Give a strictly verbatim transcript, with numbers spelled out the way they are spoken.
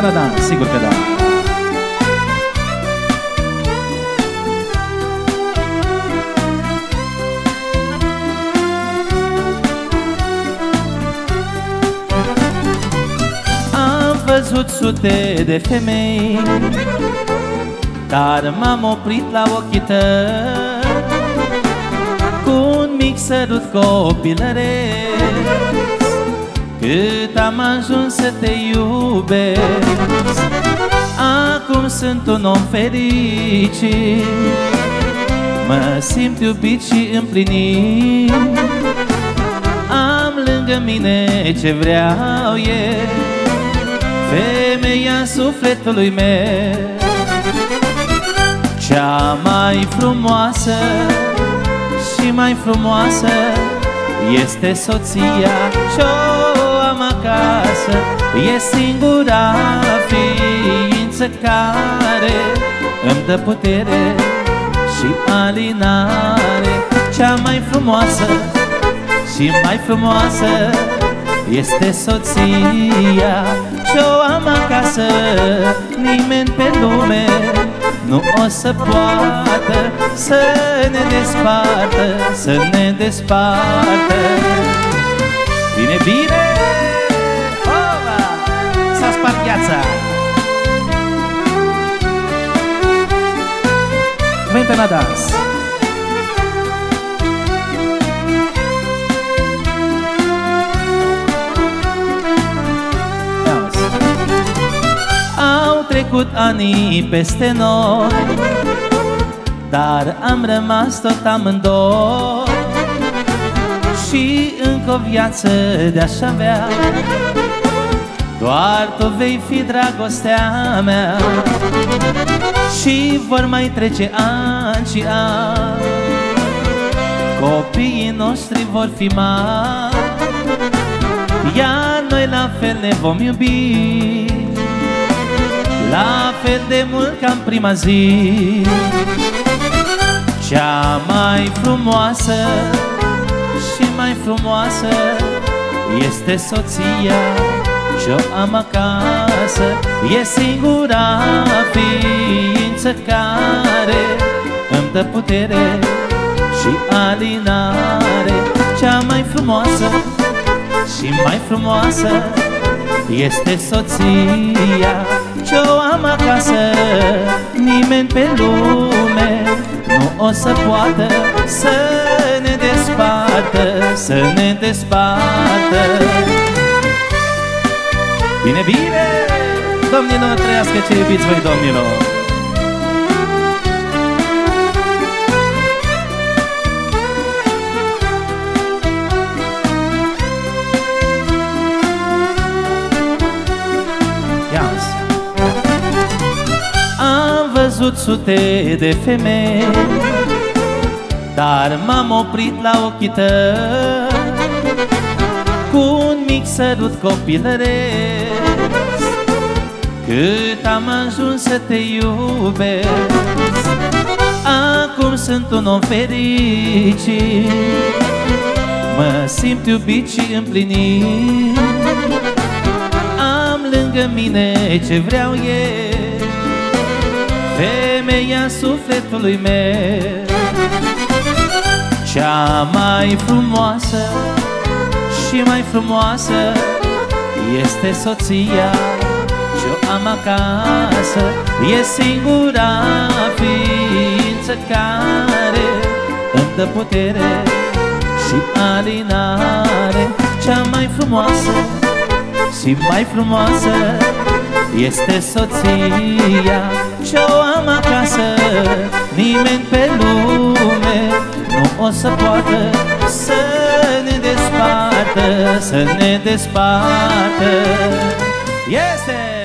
că da, da, sigur că da. Am văzut sute de femei, dar m-am oprit la ochii tăi. Cu un mic sărut, copilăresc, cât am ajuns să te iubesc. Acum sunt un om fericit, mă simt iubit și împlinit. Am lângă mine ce vreau eu, femeia sufletului meu, cea mai frumoasă și mai frumoasă este soția ce-o am acasă. E singura ființă care îmi dă putere și alinare. Cea mai frumoasă și mai frumoasă este soția ce-o am acasă. Nimeni pe lume nu o să poată să ne despartă, să ne despartă. Bine, bine! Ola! S-a spart gheața! Vente la dans! Dans! Au trecut ani peste noi, dar am rămas tot amândoi. Și încă o viață de-aș avea, doar tu vei fi dragostea mea. Și vor mai trece ani și ani, copiii noștri vor fi mari, iar noi la fel ne vom iubi, la fel de mult ca în prima zi. Cea mai frumoasă și mai frumoasă este soția ce-o am acasă. E singura ființă care îmi dă putere și alinare. Cea mai frumoasă și mai frumoasă este soția ce-o am acasă. Nimeni pe lume nu o să poată să ne despartă, să ne despartă. Bine, bine! Domnilor, trăiască ce iubiți voi, domnilor! Am văzut sute de femei, dar m-am oprit la ochii tăi. Cu un mic sărut, copilăresc, cât am ajuns să te iubesc. Acum sunt un om fericit, mă simt iubit și împlinit. Am lângă mine ce vreau eu, femeia sufletului meu, cea mai frumoasă și mai frumoasă este soția ce-o am acasă. E singura ființă care îmi dă putere și alinare. Cea mai frumoasă și mai frumoasă este soția ce-o am acasă. Nimeni pe lume nu o să poată să ne despartă, să ne despartă. Este!